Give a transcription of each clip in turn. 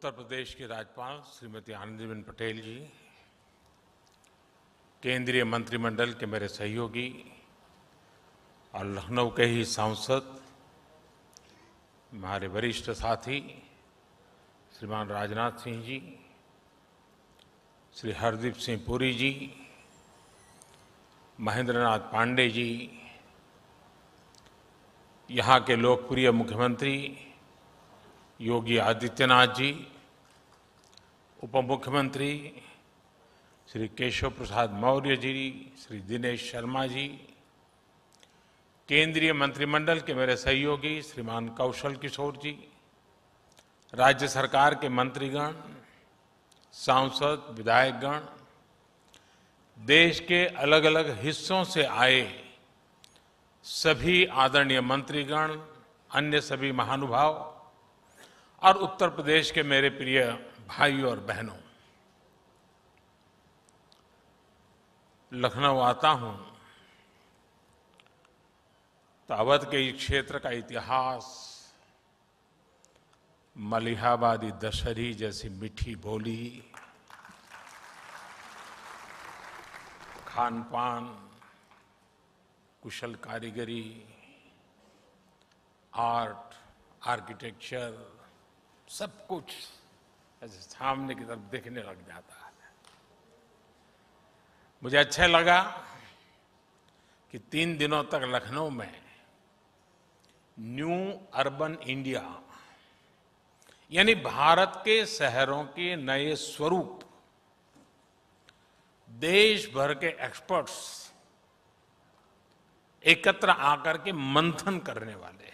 उत्तर प्रदेश के राज्यपाल श्रीमती आनंदीबेन पटेल जी, केंद्रीय मंत्रिमंडल के मेरे सहयोगी और लखनऊ के ही सांसद हमारे वरिष्ठ साथी श्रीमान राजनाथ सिंह जी, श्री हरदीप सिंह पुरी जी, महेंद्रनाथ पांडे जी, यहाँ के लोकप्रिय मुख्यमंत्री योगी आदित्यनाथ जी, उप मुख्यमंत्री श्री केशव प्रसाद मौर्य जी, श्री दिनेश शर्मा जी, केंद्रीय मंत्रिमंडल के मेरे सहयोगी श्रीमान कौशल किशोर जी, राज्य सरकार के मंत्रीगण, सांसद, विधायकगण, देश के अलग अलग हिस्सों से आए सभी आदरणीय मंत्रीगण, अन्य सभी महानुभाव और उत्तर प्रदेश के मेरे प्रिय भाई और बहनों, लखनऊ आता हूं तो अवध के इस क्षेत्र का इतिहास, मलिहाबादी दशहरी जैसी मीठी बोली, खान पान, कुशल कारीगरी, आर्ट, आर्किटेक्चर, सब कुछ ऐसे सामने की तरफ देखने लग जाता है। मुझे अच्छा लगा कि 3 दिनों तक लखनऊ में न्यू अर्बन इंडिया यानी भारत के शहरों के नए स्वरूप देश भर के एक्सपर्ट्स एकत्र आकर के मंथन करने वाले हैं।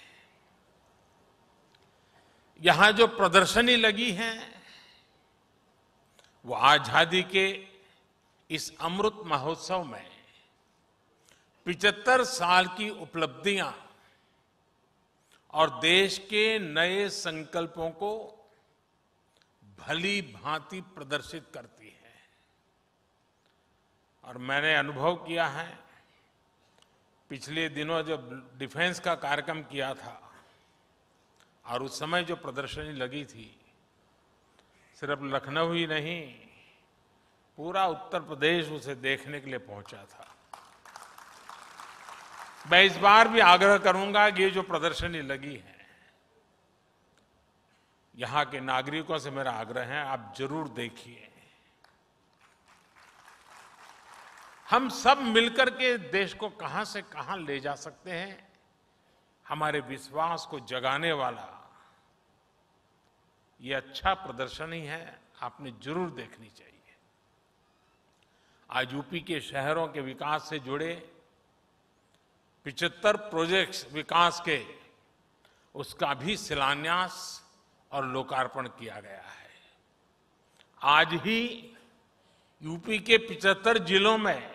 यहां जो प्रदर्शनी लगी है वो आजादी के इस अमृत महोत्सव में 75 साल की उपलब्धियां और देश के नए संकल्पों को भली भांति प्रदर्शित करती है। और मैंने अनुभव किया है, पिछले दिनों जब डिफेंस का कार्यक्रम किया था और उस समय जो प्रदर्शनी लगी थी, सिर्फ लखनऊ ही नहीं पूरा उत्तर प्रदेश उसे देखने के लिए पहुंचा था। मैं इस बार भी आग्रह करूंगा कि ये जो प्रदर्शनी लगी है, यहाँ के नागरिकों से मेरा आग्रह है आप जरूर देखिए। हम सब मिलकर के देश को कहां से कहां ले जा सकते हैं, हमारे विश्वास को जगाने वाला ये अच्छा प्रदर्शन ही है, आपने जरूर देखनी चाहिए। आज यूपी के शहरों के विकास से जुड़े 75 प्रोजेक्ट्स विकास के, उसका भी शिलान्यास और लोकार्पण किया गया है। आज ही यूपी के 75 जिलों में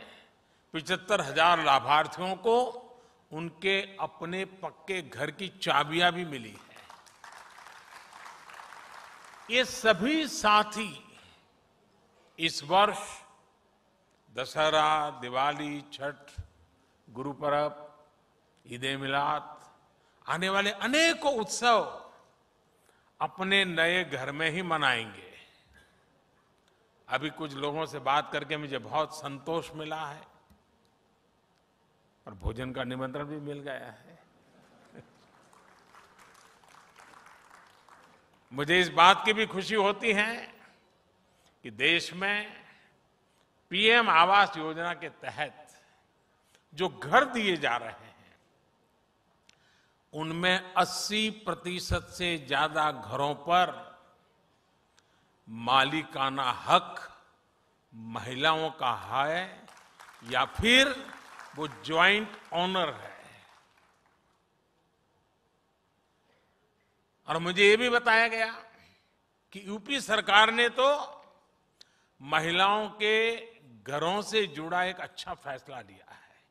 75,000 लाभार्थियों को उनके अपने पक्के घर की चाबियां भी मिली है। ये सभी साथी इस वर्ष दशहरा, दिवाली, छठ, गुरुपर्व, ईद ए मिलाद, आने वाले अनेकों उत्सव अपने नए घर में ही मनाएंगे। अभी कुछ लोगों से बात करके मुझे बहुत संतोष मिला है और भोजन का निमंत्रण भी मिल गया है। मुझे इस बात की भी खुशी होती है कि देश में पीएम आवास योजना के तहत जो घर दिए जा रहे हैं उनमें 80% से ज्यादा घरों पर मालिकाना हक महिलाओं का है या फिर वो ज्वाइंट ऑनर है। और मुझे ये भी बताया गया कि यूपी सरकार ने तो महिलाओं के घरों से जुड़ा एक अच्छा फैसला लिया है।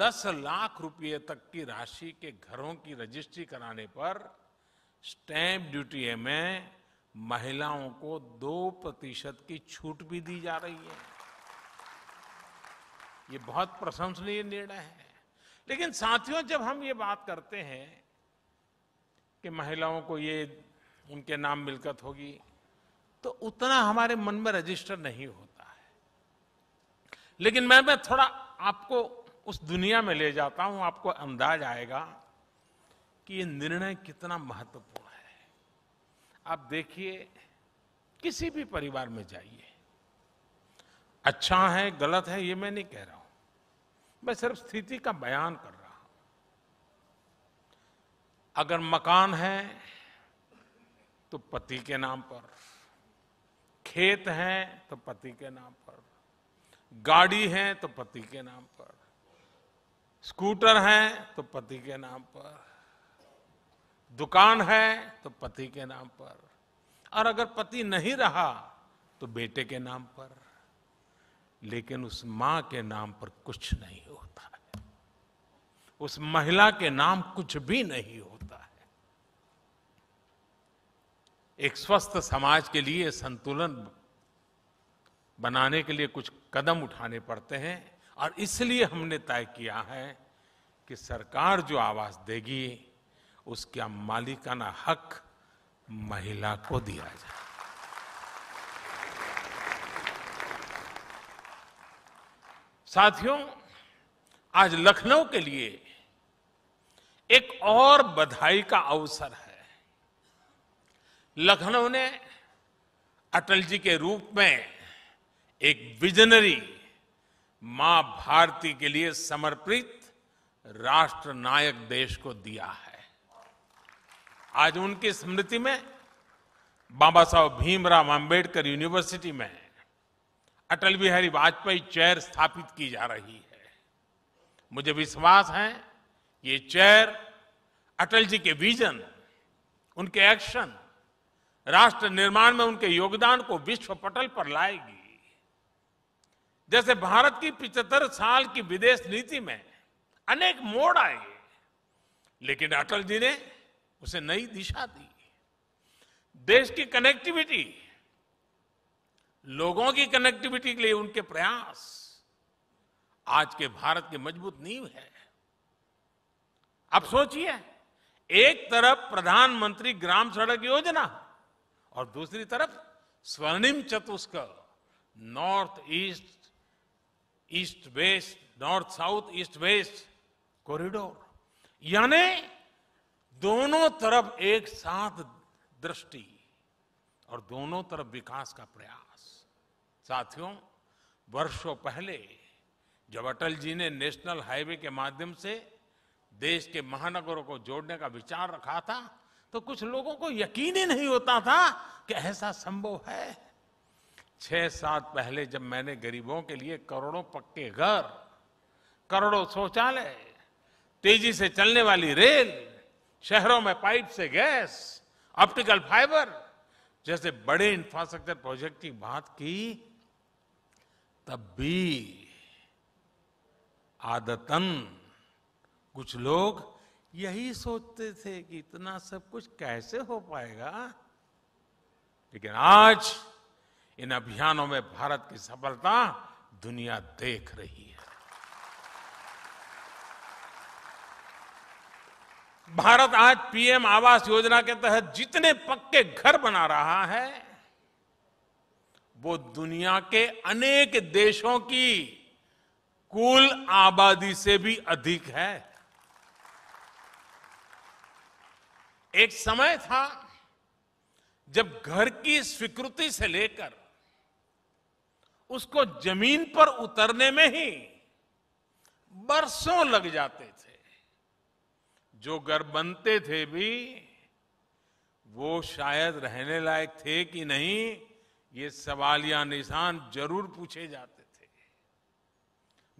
10 लाख रुपए तक की राशि के घरों की रजिस्ट्री कराने पर स्टैंप ड्यूटी में महिलाओं को 2% की छूट भी दी जा रही है। ये बहुत प्रशंसनीय निर्णय है। लेकिन साथियों, जब हम ये बात करते हैं कि महिलाओं को ये उनके नाम मिलकत होगी, तो उतना हमारे मन में रजिस्टर नहीं होता है। लेकिन मैं थोड़ा आपको उस दुनिया में ले जाता हूं, आपको अंदाज आएगा कि ये निर्णय कितना महत्वपूर्ण है। आप देखिए, किसी भी परिवार में जाइए, अच्छा है गलत है ये मैं नहीं कह रहा हूं, मैं सिर्फ स्थिति का बयान कर रहा हूं। अगर मकान है तो पति के नाम पर, खेत है तो पति के नाम पर, गाड़ी है तो पति के नाम पर, स्कूटर है तो पति के नाम पर, दुकान है तो पति के नाम पर, और अगर पति नहीं रहा तो बेटे के नाम पर। लेकिन उस मां के नाम पर कुछ नहीं होता है, उस महिला के नाम कुछ भी नहीं होता है। एक स्वस्थ समाज के लिए संतुलन बनाने के लिए कुछ कदम उठाने पड़ते हैं, और इसलिए हमने तय किया है कि सरकार जो आवास देगी उसका मालिकाना हक महिला को दिया जाए। साथियों, आज लखनऊ के लिए एक और बधाई का अवसर है। लखनऊ ने अटल जी के रूप में एक विजनरी मां भारती के लिए समर्पित राष्ट्रनायक देश को दिया है। आज उनकी स्मृति में बाबा साहब भीमराव अंबेडकर यूनिवर्सिटी में अटल बिहारी वाजपेयी चेयर स्थापित की जा रही है। मुझे विश्वास है ये चेयर अटल जी के विजन, उनके एक्शन, राष्ट्र निर्माण में उनके योगदान को विश्व पटल पर लाएगी। जैसे भारत की 75 साल की विदेश नीति में अनेक मोड़ आए, लेकिन अटल जी ने उसे नई दिशा दी। देश की कनेक्टिविटी, लोगों की कनेक्टिविटी के लिए उनके प्रयास आज के भारत की मजबूत नींव है। आप सोचिए, एक तरफ प्रधानमंत्री ग्राम सड़क योजना और दूसरी तरफ स्वर्णिम चतुष्कोण, north east, east west, north south east west corridor, यानी दोनों तरफ एक साथ दृष्टि और दोनों तरफ विकास का प्रयास। साथियों, वर्षों पहले जब अटल जी ने नेशनल हाईवे के माध्यम से देश के महानगरों को जोड़ने का विचार रखा था, तो कुछ लोगों को यकीन ही नहीं होता था कि ऐसा संभव है। 6-7 पहले जब मैंने गरीबों के लिए करोड़ों पक्के घर, करोड़ों शौचालय, तेजी से चलने वाली रेल, शहरों में पाइप से गैस, ऑप्टिकल फाइबर जैसे बड़े इंफ्रास्ट्रक्चर प्रोजेक्ट की बात की, तब भी आदतन कुछ लोग यही सोचते थे कि इतना सब कुछ कैसे हो पाएगा। लेकिन आज इन अभियानों में भारत की सफलता दुनिया देख रही है। भारत आज पीएम आवास योजना के तहत जितने पक्के घर बना रहा है, वो दुनिया के अनेक देशों की कुल आबादी से भी अधिक है। एक समय था जब घर की स्वीकृति से लेकर उसको जमीन पर उतरने में ही बरसों लग जाते थे। जो घर बनते थे भी वो शायद रहने लायक थे कि नहीं, ये सवालिया निशान जरूर पूछे जाते थे।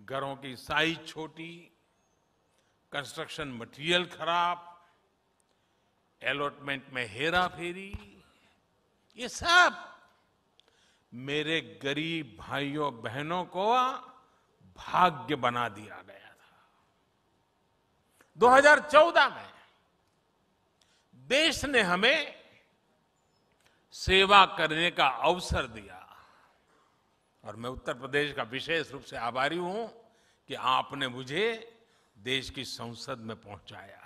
घरों की साइज छोटी, कंस्ट्रक्शन मटेरियल खराब, अलॉटमेंट में हेरा फेरी, ये सब मेरे गरीब भाइयों बहनों को भाग्य बना दिया गया था। 2014 में देश ने हमें सेवा करने का अवसर दिया, और मैं उत्तर प्रदेश का विशेष रूप से आभारी हूं कि आपने मुझे देश की संसद में पहुंचाया।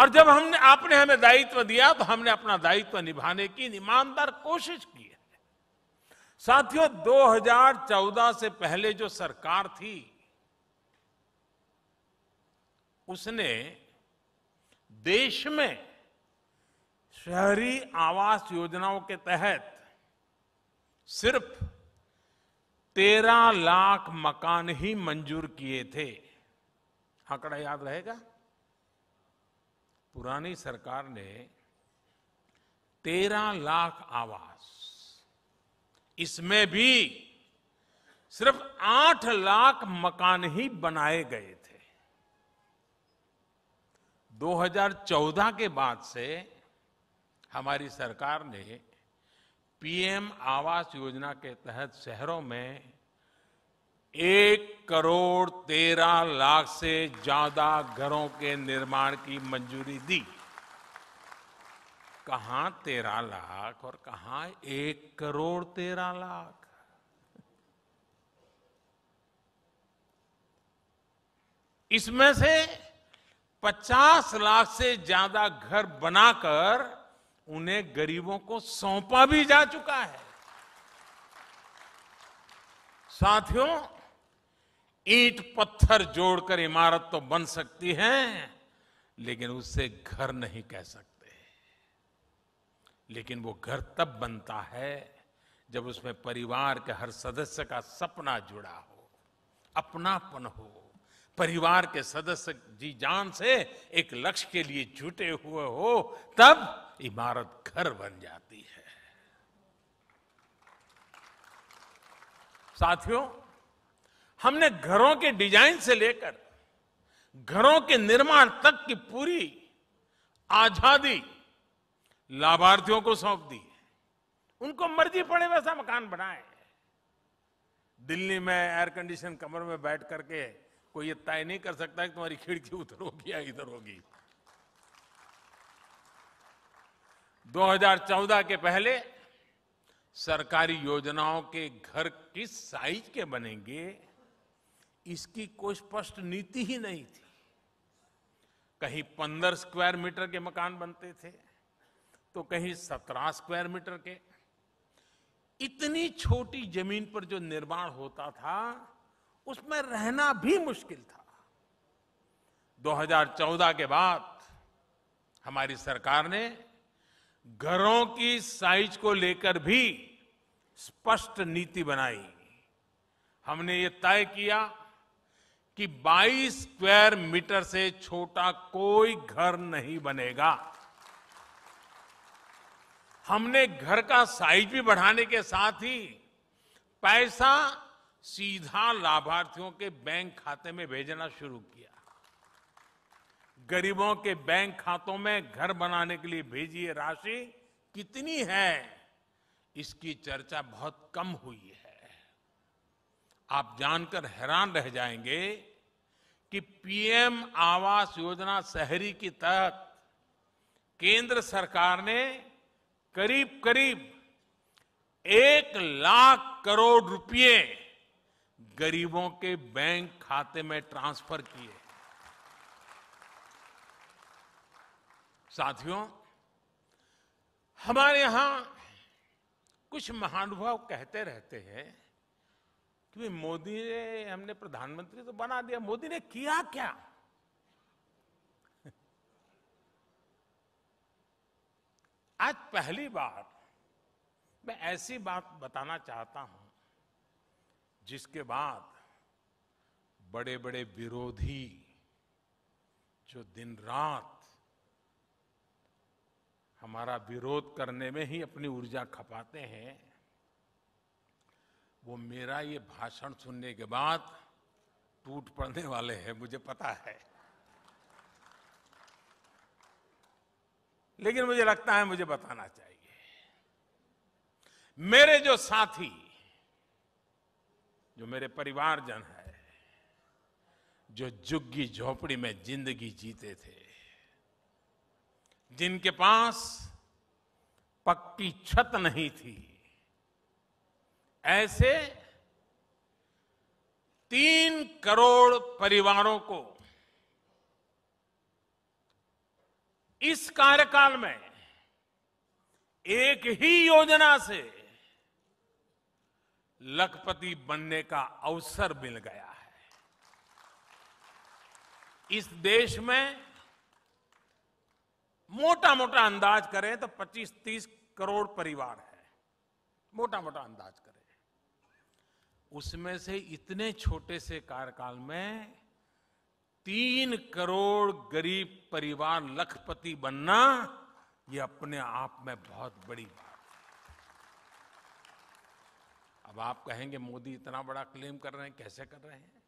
और जब हमने आपने हमें दायित्व दिया तो हमने अपना दायित्व निभाने की ईमानदार कोशिश की है। साथियों, 2014 से पहले जो सरकार थी उसने देश में शहरी आवास योजनाओं के तहत सिर्फ 13 लाख मकान ही मंजूर किए थे। आंकड़ा याद रहेगा, पुरानी सरकार ने 13 लाख आवास, इसमें भी सिर्फ 8 लाख मकान ही बनाए गए थे। 2014 के बाद से हमारी सरकार ने पीएम आवास योजना के तहत शहरों में 1 करोड़ 13 लाख से ज्यादा घरों के निर्माण की मंजूरी दी। कहां 13 लाख और कहां 1 करोड़ 13 लाख। इसमें से 50 लाख से ज्यादा घर बनाकर उन्हें गरीबों को सौंपा भी जा चुका है। साथियों, ईंट पत्थर जोड़कर इमारत तो बन सकती है लेकिन उससे घर नहीं कह सकते। लेकिन वो घर तब बनता है जब उसमें परिवार के हर सदस्य का सपना जुड़ा हो, अपनापन हो, परिवार के सदस्य जी जान से एक लक्ष्य के लिए जुटे हुए हो, तब इमारत घर बन जाती है। साथियों, हमने घरों के डिजाइन से लेकर घरों के निर्माण तक की पूरी आजादी लाभार्थियों को सौंप दी। उनको मर्जी पड़े वैसा मकान बनाए। दिल्ली में एयर कंडीशन कमरे में बैठ करके कोई ये तय नहीं कर सकता कि तुम्हारी खिड़की उधर होगी या इधर होगी। 2014 के पहले सरकारी योजनाओं के घर किस साइज के बनेंगे इसकी कोई स्पष्ट नीति ही नहीं थी। कहीं 15 स्क्वायर मीटर के मकान बनते थे तो कहीं 17 स्क्वायर मीटर के। इतनी छोटी जमीन पर जो निर्माण होता था उसमें रहना भी मुश्किल था। 2014 के बाद हमारी सरकार ने घरों की साइज को लेकर भी स्पष्ट नीति बनाई। हमने ये तय किया कि 22 स्क्वायर मीटर से छोटा कोई घर नहीं बनेगा। हमने घर का साइज भी बढ़ाने के साथ ही पैसा सीधा लाभार्थियों के बैंक खाते में भेजना शुरू किया। गरीबों के बैंक खातों में घर बनाने के लिए भेजी ये राशि कितनी है इसकी चर्चा बहुत कम हुई है। आप जानकर हैरान रह जाएंगे कि पीएम आवास योजना शहरी के तहत केंद्र सरकार ने करीब करीब 1 लाख करोड़ रुपए गरीबों के बैंक खाते में ट्रांसफर किए। साथियों, हमारे यहां कुछ महानुभाव कहते रहते हैं कि मोदी ने, हमने प्रधानमंत्री तो बना दिया, मोदी ने किया क्या? आज पहली बार मैं ऐसी बात बताना चाहता हूं जिसके बाद बड़े बड़े विरोधी जो दिन रात हमारा विरोध करने में ही अपनी ऊर्जा खपाते हैं, वो मेरा ये भाषण सुनने के बाद टूट पड़ने वाले हैं, मुझे पता है। लेकिन मुझे लगता है मुझे बताना चाहिए। मेरे जो साथी, जो मेरे परिवारजन है, जो झुग्गी झोपड़ी में जिंदगी जीते थे, जिनके पास पक्की छत नहीं थी, ऐसे 3 करोड़ परिवारों को इस कार्यकाल में एक ही योजना से लखपति बनने का अवसर मिल गया है। इस देश में मोटा मोटा अंदाज करें तो 25-30 करोड़ परिवार है, मोटा मोटा अंदाज करें। उसमें से इतने छोटे से कार्यकाल में 3 करोड़ गरीब परिवार लखपति बनना, ये अपने आप में बहुत बड़ी बात है। अब आप कहेंगे मोदी इतना बड़ा क्लेम कर रहे हैं, कैसे कर रहे हैं?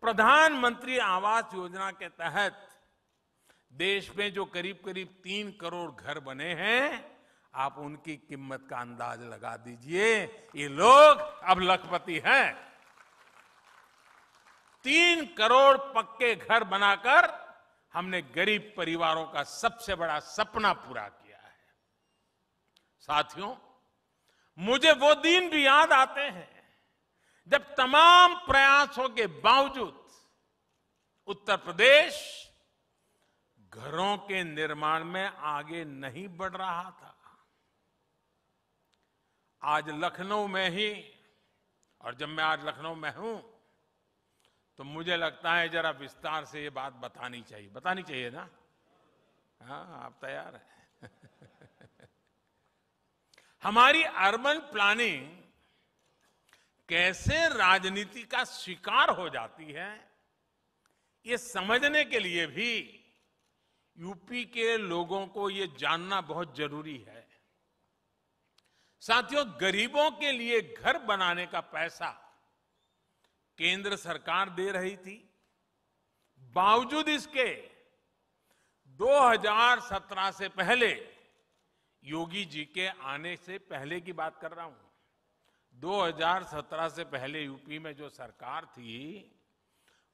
प्रधानमंत्री आवास योजना के तहत देश में जो करीब करीब 3 करोड़ घर बने हैं, आप उनकी कीमत का अंदाज लगा दीजिए। ये लोग अब लखपति हैं। 3 करोड़ पक्के घर बनाकर हमने गरीब परिवारों का सबसे बड़ा सपना पूरा किया है। साथियों, मुझे वो दिन भी याद आते हैं जब तमाम प्रयासों के बावजूद उत्तर प्रदेश घरों के निर्माण में आगे नहीं बढ़ रहा था। आज लखनऊ में ही, और जब मैं आज लखनऊ में हूं तो मुझे लगता है जरा विस्तार से ये बात बतानी चाहिए ना? हाँ, आप तैयार हैं? हमारी अर्बन प्लानिंग कैसे राजनीति का शिकार हो जाती है, ये समझने के लिए भी यूपी के लोगों को ये जानना बहुत जरूरी है। साथियों, गरीबों के लिए घर बनाने का पैसा केंद्र सरकार दे रही थी, बावजूद इसके 2017 से पहले, योगी जी के आने से पहले की बात कर रहा हूं, 2017 से पहले यूपी में जो सरकार थी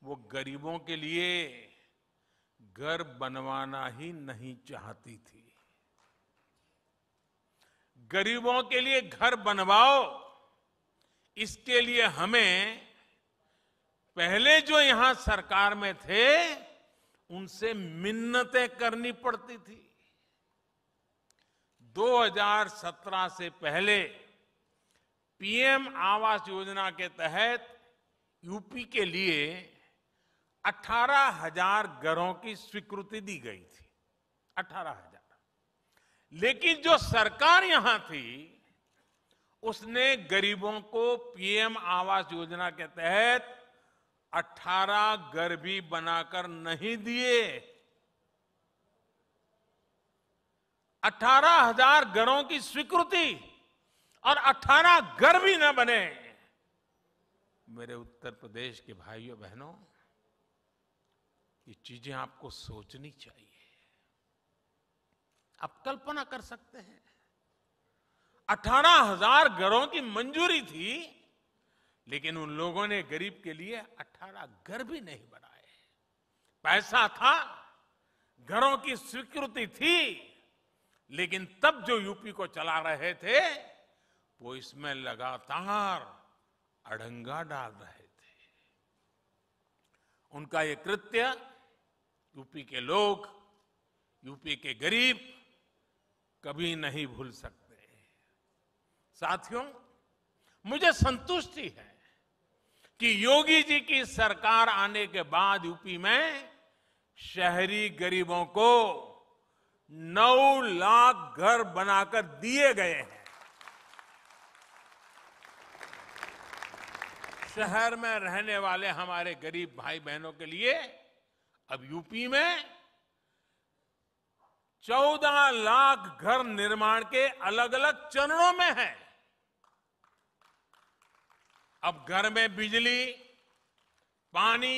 वो गरीबों के लिए घर बनवाना ही नहीं चाहती थी। गरीबों के लिए घर बनवाओ, इसके लिए हमें पहले जो यहां सरकार में थे उनसे मिन्नतें करनी पड़ती थी। 2017 से पहले पीएम आवास योजना के तहत यूपी के लिए 18,000 घरों की स्वीकृति दी गई थी, 18,000। लेकिन जो सरकार यहां थी उसने गरीबों को पीएम आवास योजना के तहत 18 घर भी बनाकर नहीं दिए। 18,000 घरों की स्वीकृति और 18 घर भी न बने। मेरे उत्तर प्रदेश के भाइयों बहनों, ये चीजें आपको सोचनी चाहिए। आप कल्पना कर सकते हैं, 18,000 घरों की मंजूरी थी लेकिन उन लोगों ने गरीब के लिए 18 घर भी नहीं बनाए। पैसा था, घरों की स्वीकृति थी, लेकिन तब जो यूपी को चला रहे थे वो इसमें लगातार अड़ंगा डाल रहे थे। उनका ये कृत्य यूपी के लोग, यूपी के गरीब कभी नहीं भूल सकते। साथियों, मुझे संतुष्टि है कि योगी जी की सरकार आने के बाद यूपी में शहरी गरीबों को 9 लाख घर बनाकर दिए गए हैं। शहर में रहने वाले हमारे गरीब भाई बहनों के लिए अब यूपी में 14 लाख घर निर्माण के अलग अलग चरणों में हैं। अब घर में बिजली, पानी,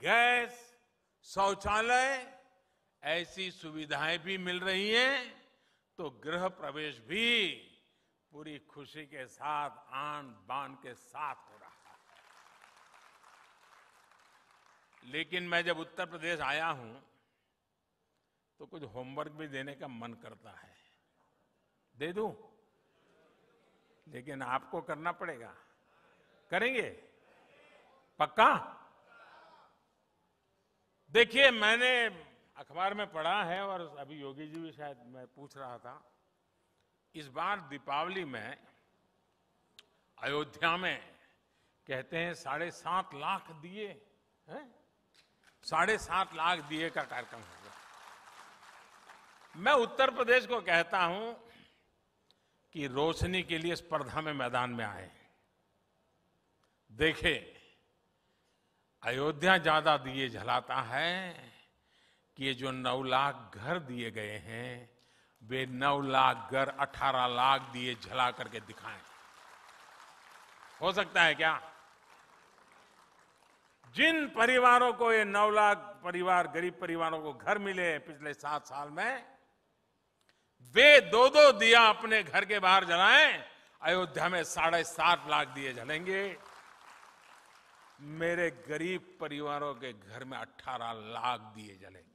गैस, शौचालय ऐसी सुविधाएं भी मिल रही हैं, तो गृह प्रवेश भी पूरी खुशी के साथ, आन बान के साथ हो रहा है। लेकिन मैं जब उत्तर प्रदेश आया हूं तो कुछ होमवर्क भी देने का मन करता है, दे दूं? लेकिन आपको करना पड़ेगा। करेंगे? पक्का? देखिए, मैंने अखबार में पढ़ा है और अभी योगी जी भी शायद मैं पूछ रहा था, इस बार दीपावली में अयोध्या में कहते हैं 7.5 लाख दिए हैं, 7.5 लाख दिए का कार्यक्रम होगा। मैं उत्तर प्रदेश को कहता हूं कि रोशनी के लिए स्पर्धा में मैदान में आए, देखे अयोध्या ज्यादा दिए जलाता है कि ये जो 9 लाख घर दिए गए हैं वे 9 लाख घर 18 लाख दिए जला करके दिखाएं। हो सकता है क्या? जिन परिवारों को ये 9 लाख परिवार, गरीब परिवारों को घर मिले पिछले 7 साल में, वे 2-2 दिया अपने घर के बाहर जलाएं, अयोध्या में 7.5 लाख दिए जलेंगे, मेरे गरीब परिवारों के घर में 18 लाख दिए जलेंगे।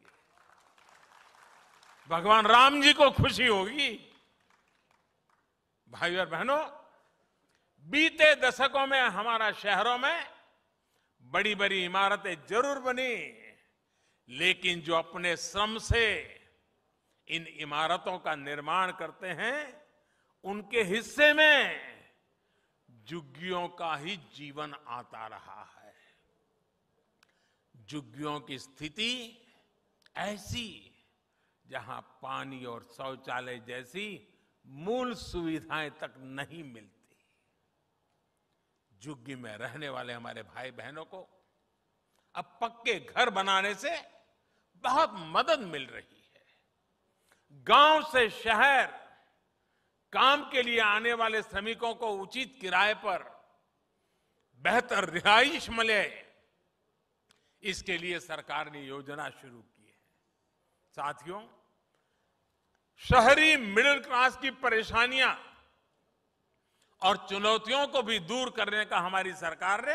भगवान राम जी को खुशी होगी। भाइयों और बहनों, बीते दशकों में हमारा शहरों में बड़ी बड़ी इमारतें जरूर बनी, लेकिन जो अपने श्रम से इन इमारतों का निर्माण करते हैं उनके हिस्से में झुग्गियों का ही जीवन आता रहा है। झुग्गियों की स्थिति ऐसी जहां पानी और शौचालय जैसी मूल सुविधाएं तक नहीं मिलती। झुग्गी में रहने वाले हमारे भाई बहनों को अब पक्के घर बनाने से बहुत मदद मिल रही है। गांव से शहर काम के लिए आने वाले श्रमिकों को उचित किराए पर बेहतर रिहाइश मिले, इसके लिए सरकार ने योजना शुरू की है। साथियों, शहरी मिडिल क्लास की परेशानियां और चुनौतियों को भी दूर करने का हमारी सरकार ने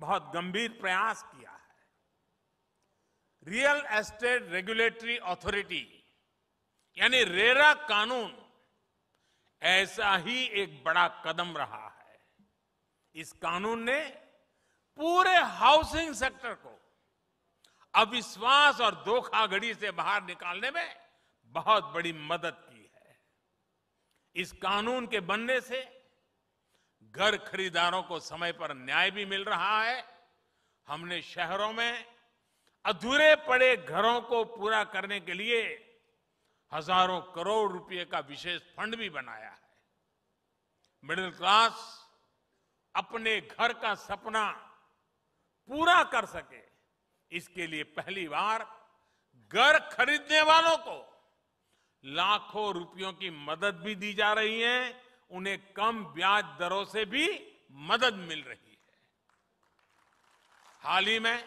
बहुत गंभीर प्रयास किया है। रियल एस्टेट रेगुलेटरी अथॉरिटी यानी रेरा कानून ऐसा ही एक बड़ा कदम रहा है। इस कानून ने पूरे हाउसिंग सेक्टर को अविश्वास और धोखाधड़ी से बाहर निकालने में बहुत बड़ी मदद की है। इस कानून के बनने से घर खरीदारों को समय पर न्याय भी मिल रहा है। हमने शहरों में अधूरे पड़े घरों को पूरा करने के लिए हजारों करोड़ रुपए का विशेष फंड भी बनाया है। मिडिल क्लास अपने घर का सपना पूरा कर सके, इसके लिए पहली बार घर खरीदने वालों को लाखों रुपयों की मदद भी दी जा रही है। उन्हें कम ब्याज दरों से भी मदद मिल रही है। हाल ही में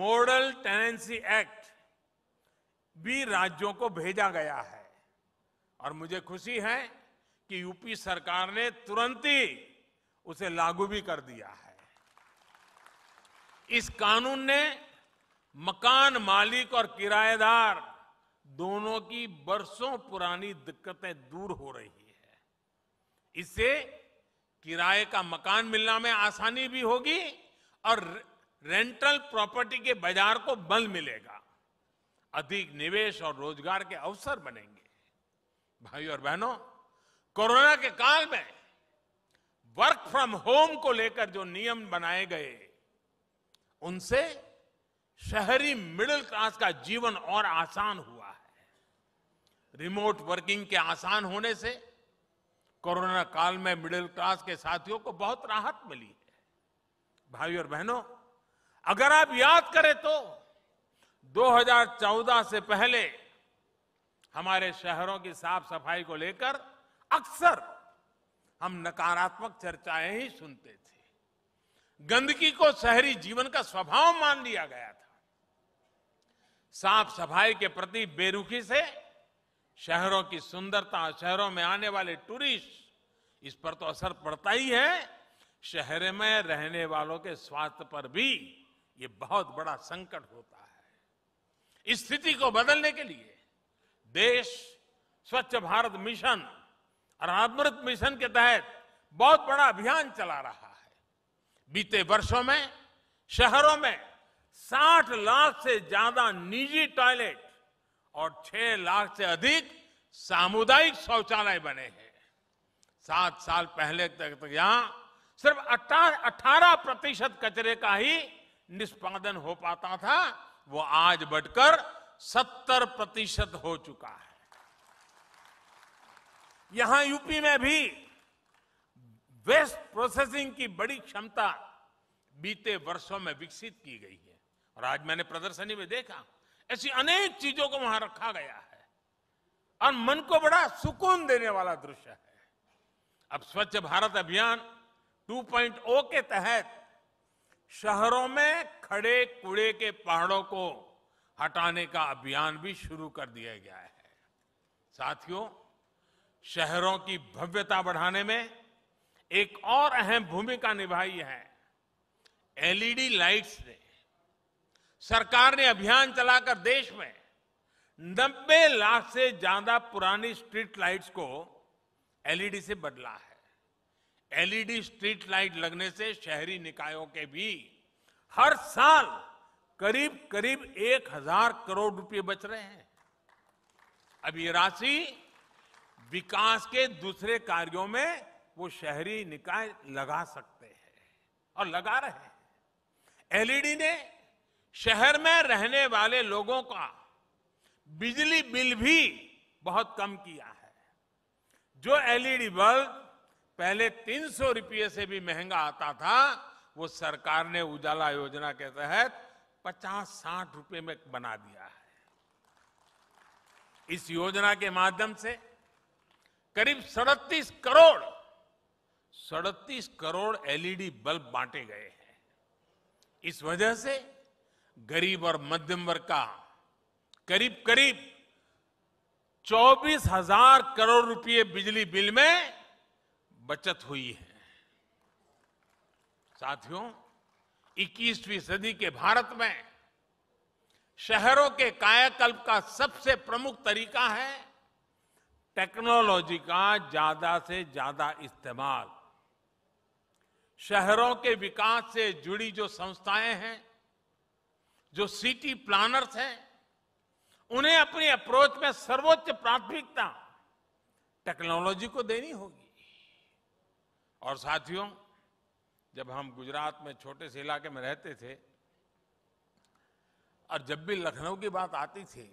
मॉडल टेनेंसी एक्ट भी राज्यों को भेजा गया है और मुझे खुशी है कि यूपी सरकार ने तुरंत ही उसे लागू भी कर दिया है। इस कानून ने मकान मालिक और किराएदार दोनों की बरसों पुरानी दिक्कतें दूर हो रही है। इससे किराए का मकान मिलने में आसानी भी होगी और रेंटल प्रॉपर्टी के बाजार को बल मिलेगा, अधिक निवेश और रोजगार के अवसर बनेंगे। भाइयों और बहनों, कोरोना के काल में वर्क फ्रॉम होम को लेकर जो नियम बनाए गए उनसे शहरी मिडिल क्लास का जीवन और आसान हुआ है। रिमोट वर्किंग के आसान होने से कोरोना काल में मिडिल क्लास के साथियों को बहुत राहत मिली है। भाइयों और बहनों, अगर आप याद करें तो 2014 से पहले हमारे शहरों की साफ सफाई को लेकर अक्सर हम नकारात्मक चर्चाएं ही सुनते थे। गंदगी को शहरी जीवन का स्वभाव मान लिया गया था। साफ सफाई के प्रति बेरुखी से शहरों की सुंदरता, शहरों में आने वाले टूरिस्ट, इस पर तो असर पड़ता ही है, शहर में रहने वालों के स्वास्थ्य पर भी ये बहुत बड़ा संकट होता है। इस स्थिति को बदलने के लिए देश स्वच्छ भारत मिशन और अमृत मिशन के तहत बहुत बड़ा अभियान चला रहा है। बीते वर्षों में शहरों में 60 लाख से ज्यादा निजी टॉयलेट और 6 लाख से अधिक सामुदायिक शौचालय बने हैं। 7 साल पहले तक यहां सिर्फ 18% कचरे का ही निष्पादन हो पाता था, वो आज बढ़कर 70% हो चुका है। यहां यूपी में भी वेस्ट प्रोसेसिंग की बड़ी क्षमता बीते वर्षों में विकसित की गई है और आज मैंने प्रदर्शनी में देखा ऐसी अनेक चीजों को वहां रखा गया है और मन को बड़ा सुकून देने वाला दृश्य है। अब स्वच्छ भारत अभियान 2.0 के तहत शहरों में खड़े कूड़े के पहाड़ों को हटाने का अभियान भी शुरू कर दिया गया है। साथियों, शहरों की भव्यता बढ़ाने में एक और अहम भूमिका निभाई है एलईडी लाइट्स ने। सरकार ने अभियान चलाकर देश में 90 लाख से ज्यादा पुरानी स्ट्रीट लाइट्स को एलईडी से बदला है। एलईडी स्ट्रीट लाइट लगने से शहरी निकायों के भी हर साल करीब 1000 करोड़ रुपए बच रहे हैं। अब ये राशि विकास के दूसरे कार्यों में वो शहरी निकाय लगा सकते हैं और लगा रहे हैं। एलईडी ने शहर में रहने वाले लोगों का बिजली बिल भी बहुत कम किया है। जो एलईडी बल्ब पहले 300 रुपये से भी महंगा आता था, वो सरकार ने उजाला योजना के तहत 50-60 रुपये में बना दिया है। इस योजना के माध्यम से करीब 37 करोड़ एलईडी बल्ब बांटे गए हैं। इस वजह से गरीब और मध्यम वर्ग का करीब 24,000 करोड़ रुपए बिजली बिल में बचत हुई है। साथियों, 21वीं सदी के भारत में शहरों के कायाकल्प का सबसे प्रमुख तरीका है टेक्नोलॉजी का ज्यादा से ज्यादा इस्तेमाल। शहरों के विकास से जुड़ी जो संस्थाएं हैं, जो सिटी प्लानर्स हैं, उन्हें अपनी अप्रोच में सर्वोच्च प्राथमिकता टेक्नोलॉजी को देनी होगी। और साथियों, जब हम गुजरात में छोटे से इलाके में रहते थे और जब भी लखनऊ की बात आती थी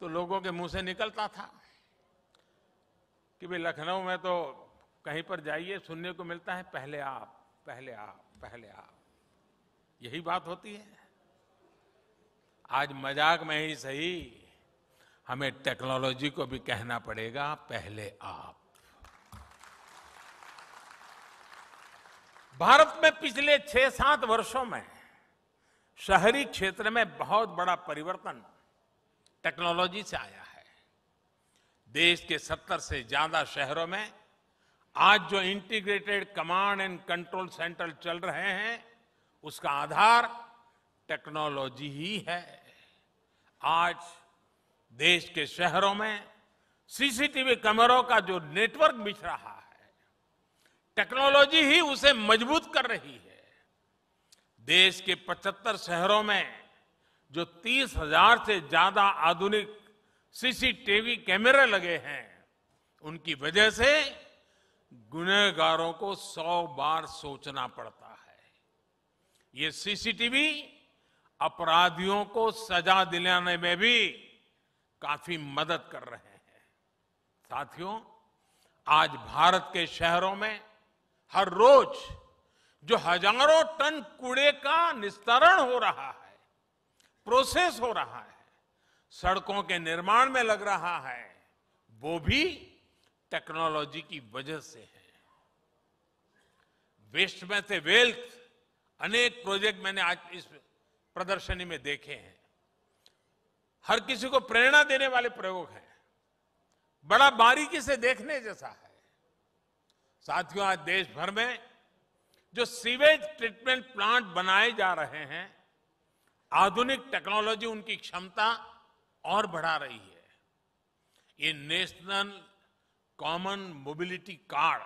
तो लोगों के मुंह से निकलता था कि भाई लखनऊ में तो कहीं पर जाइए सुनने को मिलता है पहले आप, यही बात होती है। आज मजाक में ही सही हमें टेक्नोलॉजी को भी कहना पड़ेगा पहले आप। भारत में पिछले 6-7 वर्षों में शहरी क्षेत्र में बहुत बड़ा परिवर्तन टेक्नोलॉजी से आया है। देश के 70 से ज्यादा शहरों में आज जो integrated command and control centre चल रहे हैं उसका आधार टेक्नोलॉजी ही है। आज देश के शहरों में सीसीटीवी कैमरों का जो नेटवर्क बिछ रहा है, टेक्नोलॉजी ही उसे मजबूत कर रही है। देश के 75 शहरों में जो 30,000 से ज्यादा आधुनिक सीसीटीवी कैमरे लगे हैं, उनकी वजह से गुनहगारों को 100 बार सोचना पड़ता है। ये सीसीटीवी अपराधियों को सजा दिलाने में भी काफी मदद कर रहे हैं। साथियों, आज भारत के शहरों में हर रोज जो हजारों टन कूड़े का निस्तारण हो रहा है, प्रोसेस हो रहा है, सड़कों के निर्माण में लग रहा है, वो भी टेक्नोलॉजी की वजह से है। वेस्ट में से वेल्थ अनेक प्रोजेक्ट मैंने आज इस प्रदर्शनी में देखे हैं। हर किसी को प्रेरणा देने वाले प्रयोग हैं, बड़ा बारीकी से देखने जैसा है। साथियों, आज देश भर में जो सीवेज ट्रीटमेंट प्लांट बनाए जा रहे हैं, आधुनिक टेक्नोलॉजी उनकी क्षमता और बढ़ा रही है। ये national common mobility card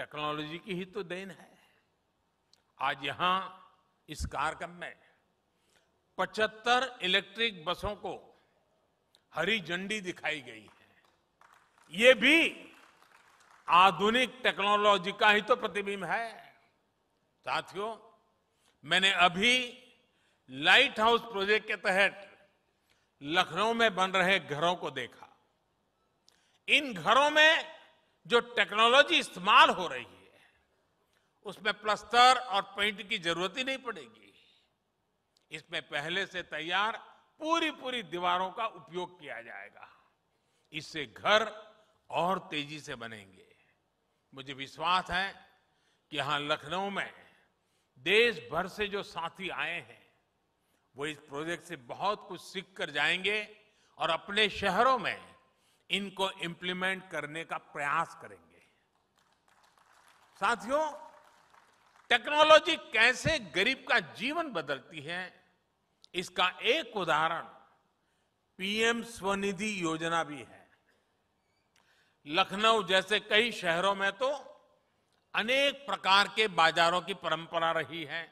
technology की ही तो देन है। आज यहां इस कार्यक्रम में 75 इलेक्ट्रिक बसों को हरी झंडी दिखाई गई है। ये भी आधुनिक टेक्नोलॉजी का ही तो प्रतिबिंब है। साथियों, मैंने अभी लाइट हाउस प्रोजेक्ट के तहत लखनऊ में बन रहे घरों को देखा। इन घरों में जो टेक्नोलॉजी इस्तेमाल हो रही है उसमें प्लास्टर और पेंट की जरूरत ही नहीं पड़ेगी। इसमें पहले से तैयार पूरी दीवारों का उपयोग किया जाएगा। इससे घर और तेजी से बनेंगे। मुझे विश्वास है कि यहाँ लखनऊ में देश भर से जो साथी आए हैं वो इस प्रोजेक्ट से बहुत कुछ सीख कर जाएंगे और अपने शहरों में इनको इम्प्लीमेंट करने का प्रयास करेंगे। साथियों, टेक्नोलॉजी कैसे गरीब का जीवन बदलती है, इसका एक उदाहरण पीएम स्वनिधि योजना भी है। लखनऊ जैसे कई शहरों में तो अनेक प्रकार के बाजारों की परंपरा रही है।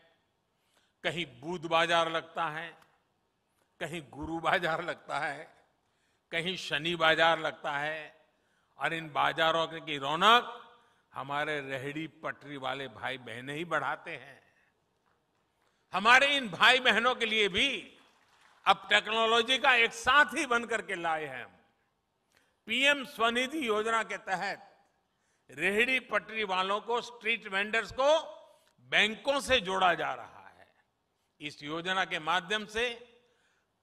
कहीं बूध बाजार लगता है, कहीं गुरु बाजार लगता है, कहीं शनि बाजार लगता है और इन बाजारों की रौनक हमारे रेहड़ी पटरी वाले भाई बहने ही बढ़ाते हैं। हमारे इन भाई बहनों के लिए भी अब टेक्नोलॉजी का एक साथी बनकर के लाए हैं। पीएम स्वनिधि योजना के तहत रेहड़ी पटरी वालों को, स्ट्रीट वेंडर्स को बैंकों से जोड़ा जा रहा है। इस योजना के माध्यम से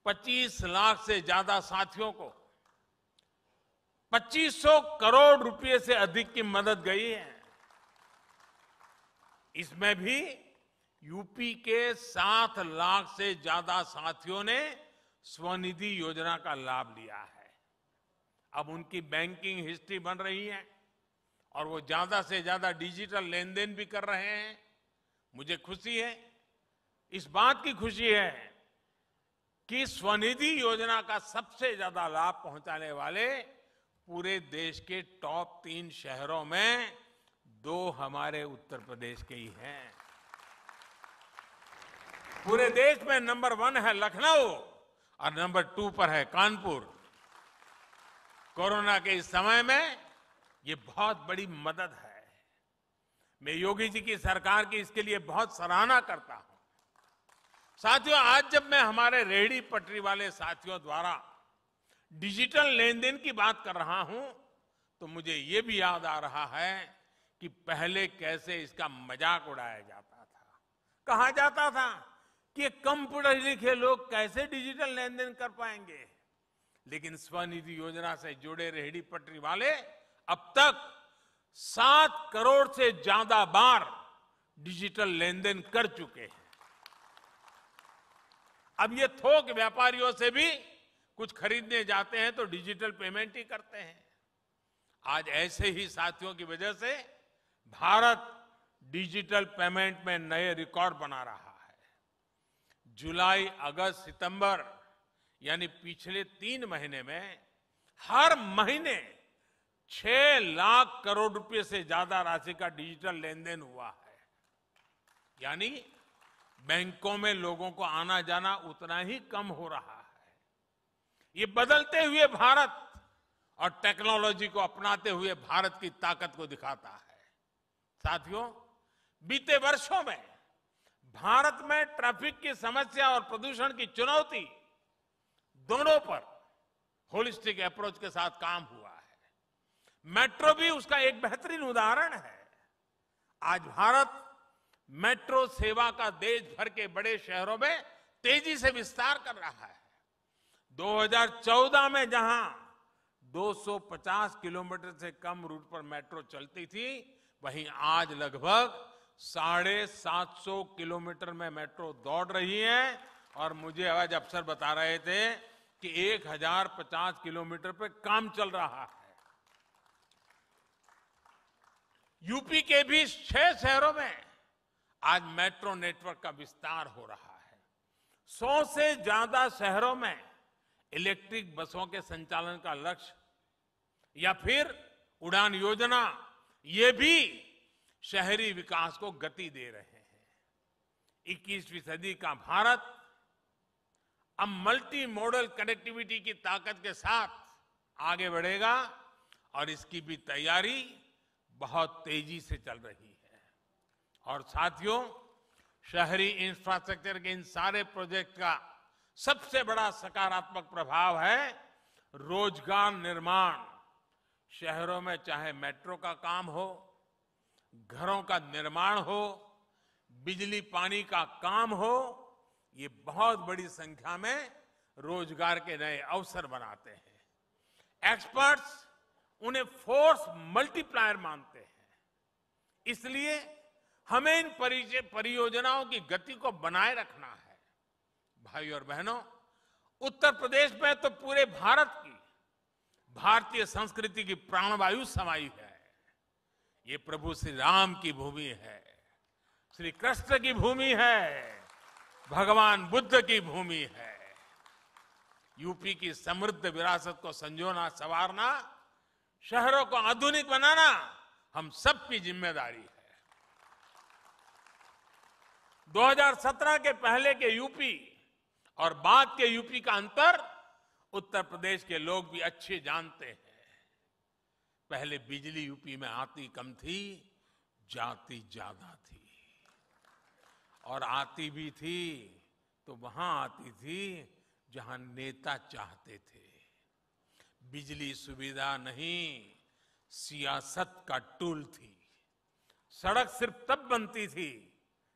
25 लाख से ज्यादा साथियों को 2500 करोड़ रुपए से अधिक की मदद गई है। इसमें भी यूपी के 7 लाख से ज्यादा साथियों ने स्वनिधि योजना का लाभ लिया है। अब उनकी बैंकिंग हिस्ट्री बन रही है और वो ज्यादा से ज्यादा डिजिटल लेन देन भी कर रहे हैं। मुझे खुशी है, इस बात की खुशी है कि स्वनिधि योजना का सबसे ज्यादा लाभ पहुंचाने वाले पूरे देश के टॉप 3 शहरों में 2 हमारे उत्तर प्रदेश के ही हैं। पूरे देश में नंबर 1 है लखनऊ और नंबर 2 पर है कानपुर। कोरोना के इस समय में ये बहुत बड़ी मदद है। मैं योगी जी की सरकार की इसके लिए बहुत सराहना करता हूं। साथियों, आज जब मैं हमारे रेहड़ी पटरी वाले साथियों द्वारा डिजिटल लेन देन की बात कर रहा हूं तो मुझे ये भी याद आ रहा है कि पहले कैसे इसका मजाक उड़ाया जाता था। कहा जाता था कि कम पढ़े लिखे लोग कैसे डिजिटल लेन देन कर पाएंगे, लेकिन स्वनिधि योजना से जुड़े रेहड़ी पटरी वाले अब तक 7 करोड़ से ज्यादा बार डिजिटल लेन देन कर चुके हैं। अब ये थोक व्यापारियों से भी कुछ खरीदने जाते हैं तो डिजिटल पेमेंट ही करते हैं। आज ऐसे ही साथियों की वजह से भारत डिजिटल पेमेंट में नए रिकॉर्ड बना रहा है। जुलाई, अगस्त, सितंबर यानी पिछले 3 महीने में हर महीने 6 लाख करोड़ रुपए से ज्यादा राशि का डिजिटल लेन देन हुआ है। यानी बैंकों में लोगों को आना जाना उतना ही कम हो रहा है। ये बदलते हुए भारत और टेक्नोलॉजी को अपनाते हुए भारत की ताकत को दिखाता है। साथियों, बीते वर्षों में भारत में ट्रैफिक की समस्या और प्रदूषण की चुनौती दोनों पर होलिस्टिक अप्रोच के साथ काम हुआ है। मेट्रो भी उसका एक बेहतरीन उदाहरण है। आज भारत मेट्रो सेवा का देश भर के बड़े शहरों में तेजी से विस्तार कर रहा है। 2014 में जहां 250 किलोमीटर से कम रूट पर मेट्रो चलती थी, वहीं आज लगभग 750 किलोमीटर में मेट्रो दौड़ रही है। और मुझे आज अफसर बता रहे थे कि 1050 किलोमीटर पर काम चल रहा है। यूपी के भी 6 शहरों में आज मेट्रो नेटवर्क का विस्तार हो रहा है। 100 से ज्यादा शहरों में इलेक्ट्रिक बसों के संचालन का लक्ष्य या फिर उड़ान योजना, ये भी शहरी विकास को गति दे रहे हैं। 21वीं सदी का भारत अब मल्टी मॉडल कनेक्टिविटी की ताकत के साथ आगे बढ़ेगा और इसकी भी तैयारी बहुत तेजी से चल रही है। और साथियों, शहरी इंफ्रास्ट्रक्चर के इन सारे प्रोजेक्ट का सबसे बड़ा सकारात्मक प्रभाव है रोजगार निर्माण। शहरों में चाहे मेट्रो का काम हो, घरों का निर्माण हो, बिजली पानी का काम हो, ये बहुत बड़ी संख्या में रोजगार के नए अवसर बनाते हैं। एक्सपर्ट्स उन्हें फोर्स मल्टीप्लायर मानते हैं, इसलिए हमें इन परियोजनाओं की गति को बनाए रखना है। भाइयों और बहनों, उत्तर प्रदेश में तो पूरे भारत की भारतीय संस्कृति की प्राणवायु समाई है। ये प्रभु श्री राम की भूमि है, श्री कृष्ण की भूमि है, भगवान बुद्ध की भूमि है। यूपी की समृद्ध विरासत को संजोना, संवारना, शहरों को आधुनिक बनाना हम सबकी जिम्मेदारी है। 2017 के पहले के यूपी और बाद के यूपी का अंतर उत्तर प्रदेश के लोग भी अच्छे जानते हैं। पहले बिजली यूपी में आती कम थी, जाती ज्यादा थी, और आती भी थी तो वहां आती थी जहां नेता चाहते थे। बिजली सुविधा नहीं, सियासत का टूल थी। सड़क सिर्फ तब बनती थी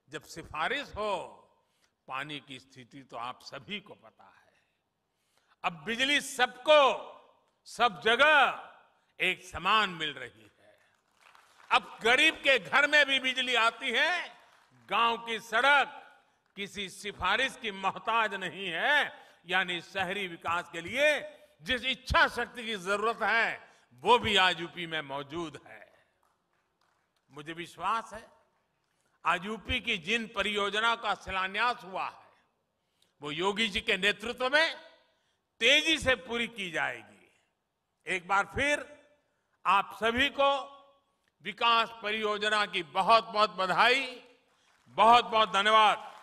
जब सिफारिश हो। पानी की स्थिति तो आप सभी को पता है। अब बिजली सबको, सब जगह एक समान मिल रही है। अब गरीब के घर में भी बिजली आती है। गांव की सड़क किसी सिफारिश की मोहताज नहीं है। यानी शहरी विकास के लिए जिस इच्छा शक्ति की जरूरत है वो भी आज यूपी में मौजूद है। मुझे विश्वास है आज यूपी की जिन परियोजना का शिलान्यास हुआ है वो योगी जी के नेतृत्व में तेजी से पूरी की जाएगी। एक बार फिर आप सभी को विकास परियोजना की बहुत बहुत बधाई, बहुत बहुत धन्यवाद।